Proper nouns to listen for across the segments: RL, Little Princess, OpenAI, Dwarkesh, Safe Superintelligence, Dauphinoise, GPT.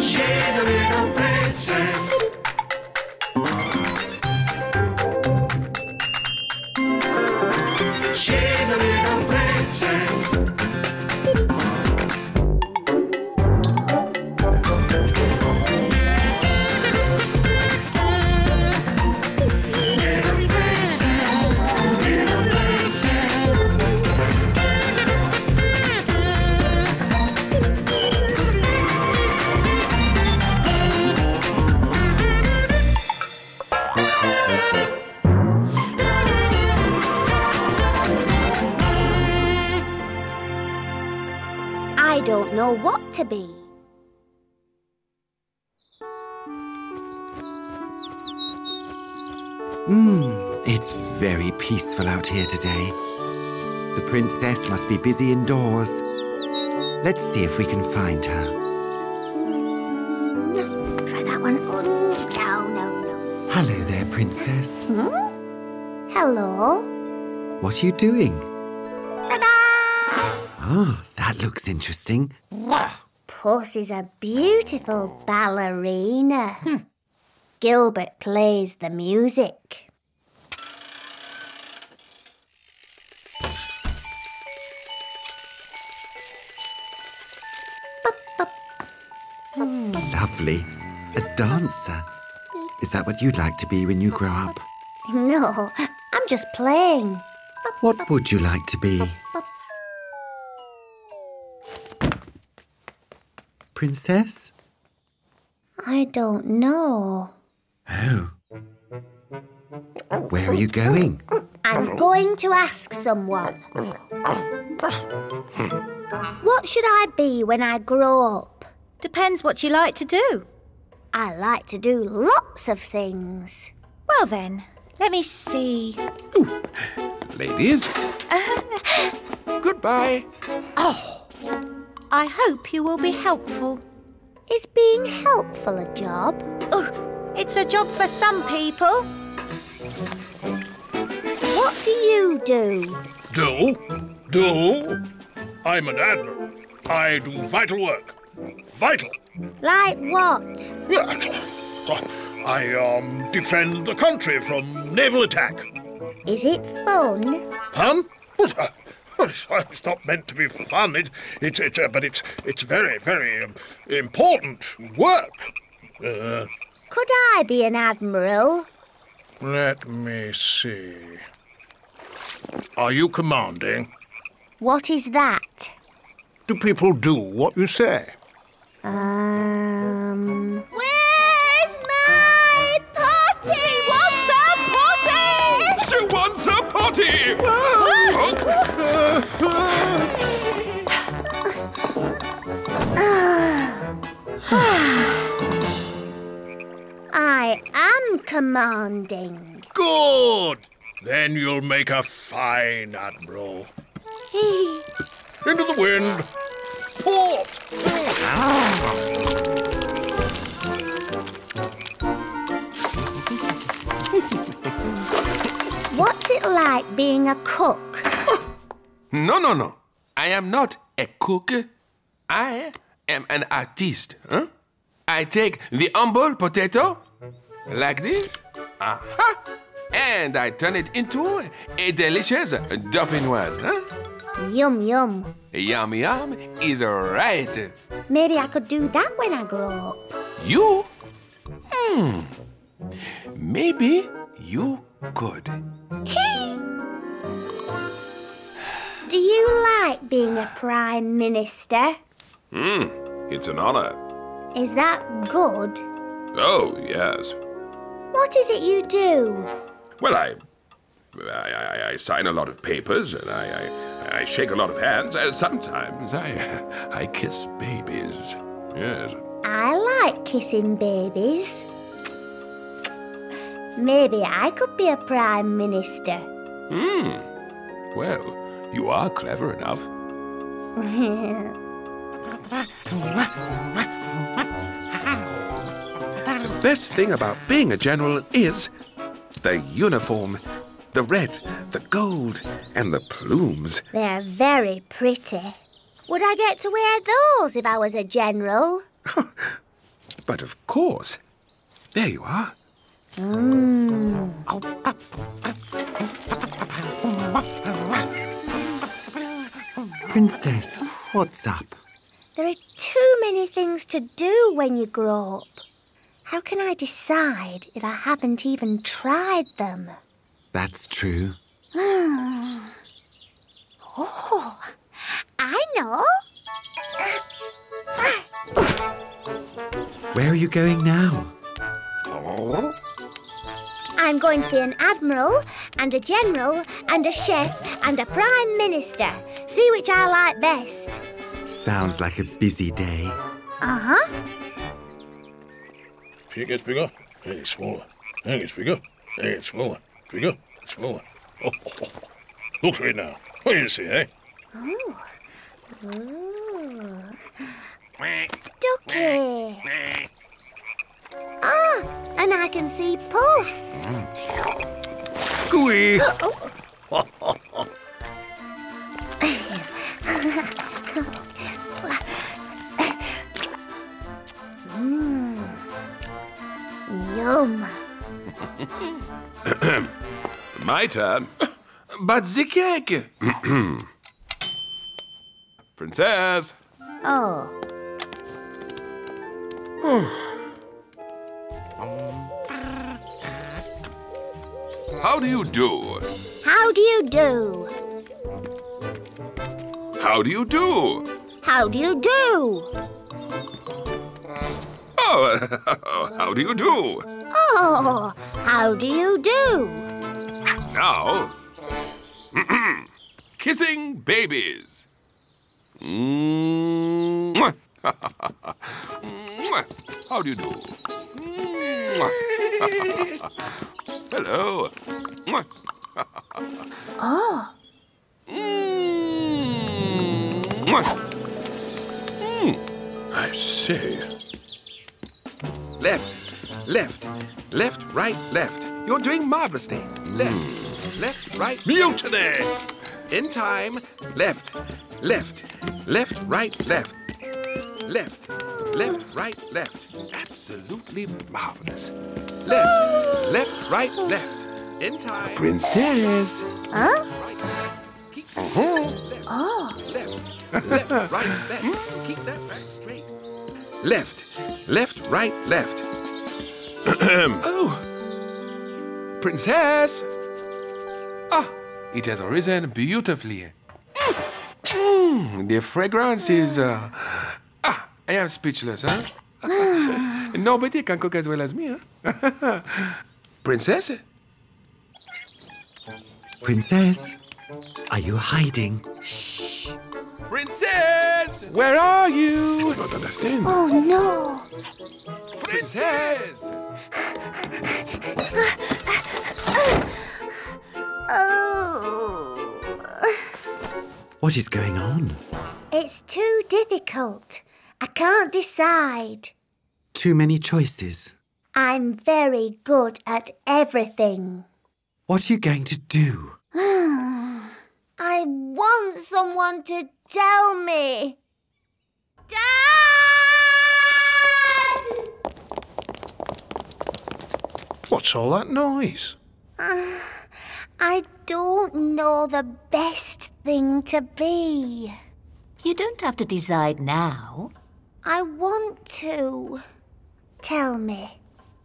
She's a little princess. She's a little princess. I don't know what to be. It's very peaceful out here today. The princess must be busy indoors. Let's see if we can find her. Try that one. Oh, no. Hello there, princess. Hello. What are you doing? Ah, that looks interesting. Puss is a beautiful ballerina. Gilbert plays the music. Lovely. A dancer. Is that what you'd like to be when you grow up? No, I'm just playing. What would you like to be? Princess? I don't know. Oh. Where are you going? I'm going to ask someone. What should I be when I grow up? Depends what you like to do. I like to do lots of things. Well then, let me see. Ooh. Ladies. Goodbye. Oh. I hope you will be helpful. Is being helpful a job? Oh, it's a job for some people. What do you do? Do? I'm an admiral. I do vital work. Vital. Like what? I defend the country from naval attack. Is it fun? It's not meant to be fun, but it's very, very important work. Could I be an admiral? Let me see. Are you commanding? What is that? Do people do what you say? Where's my potty? She wants her potty! She wants her potty! Whoa. I am commanding. Good! Then you'll make a fine admiral. Into the wind. Port! What's it like being a cook? No. I am not a cook. I am an artist. Huh? I take the humble potato, like this, and I turn it into a delicious Dauphinoise. Huh? Yum, yum. Yum, yum is right. Maybe I could do that when I grow up. You? Maybe you could. Do you like being a prime minister? It's an honor. Is that good? Oh, yes. What is it you do? Well, I sign a lot of papers and I shake a lot of hands. Sometimes I kiss babies. Yes. I like kissing babies. Maybe I could be a prime minister. Well. You are clever enough. The best thing about being a general is the uniform, the red, the gold, and the plumes. They're very pretty. Would I get to wear those if I was a general? But of course. There you are. Princess, what's up? There are too many things to do when you grow up. How can I decide if I haven't even tried them? That's true. Oh, I know. Where are you going now? I'm going to be an admiral and a general and a chef and a prime minister. See which I like best. Sounds like a busy day. Uh-huh. It gets bigger, it gets smaller. It gets bigger, it gets smaller. Bigger, smaller. Oh, oh, oh. Look at it now. What do you see, eh? Oh. Ooh. Ducky. Ah, and I can see Puss. Gooey. Yum. My turn. But the cake. Princess. Oh. How do you do? How do you do? How do you do? How do you do? Oh, how do you do? Oh, how do you do? Now, kissing babies. How do you do? Hello. Oh. I see. Left, left, left, right, left. You're doing marvelously. Left, left, right. Mutiny! In time, left, left, left, right, left. Left, left, right, left. Absolutely marvelous. Left, left, right, left. In time. Princess. Huh? Keep that left. Oh. Left, left, right, left. Keep that back straight. Left, left, right, left. Oh. Princess. Ah, it has arisen beautifully. The fragrance is... I am speechless, huh? Nobody can cook as well as me, huh? Princess? Princess, are you hiding? Shh! Princess! Where are you? I don't understand. Oh, no! Princess! Oh! What is going on? It's too difficult. I can't decide. Too many choices. I'm very good at everything. What are you going to do? I want someone to tell me. Dad! What's all that noise? I don't know the best thing to be. You don't have to decide now. I want to. Tell me.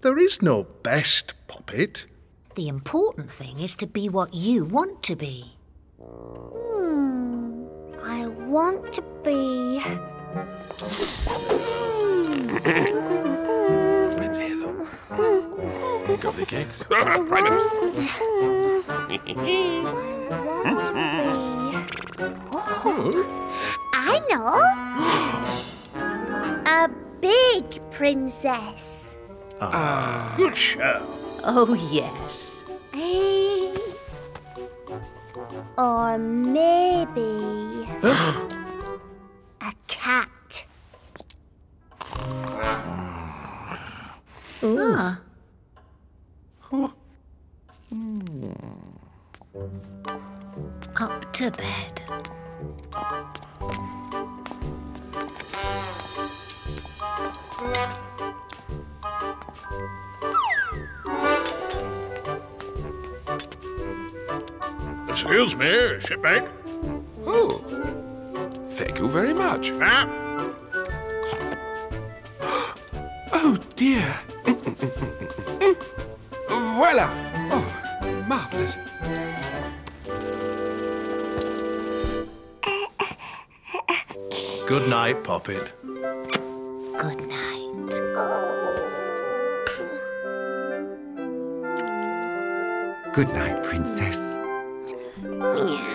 There is no best, Poppet. The important thing is to be what you want to be. I want to be... Think of the cakes. I want... I want to be... Oh, I know. A big princess. Ah, good show. Oh, yes. Or maybe... a cat. Ah. Up to bed. Excuse me, shipmate. Oh, thank you very much. Ah. Oh, dear. Voila. Oh, marvelous. Good night, Poppet. Good night. Oh. Good night, Princess. Yeah.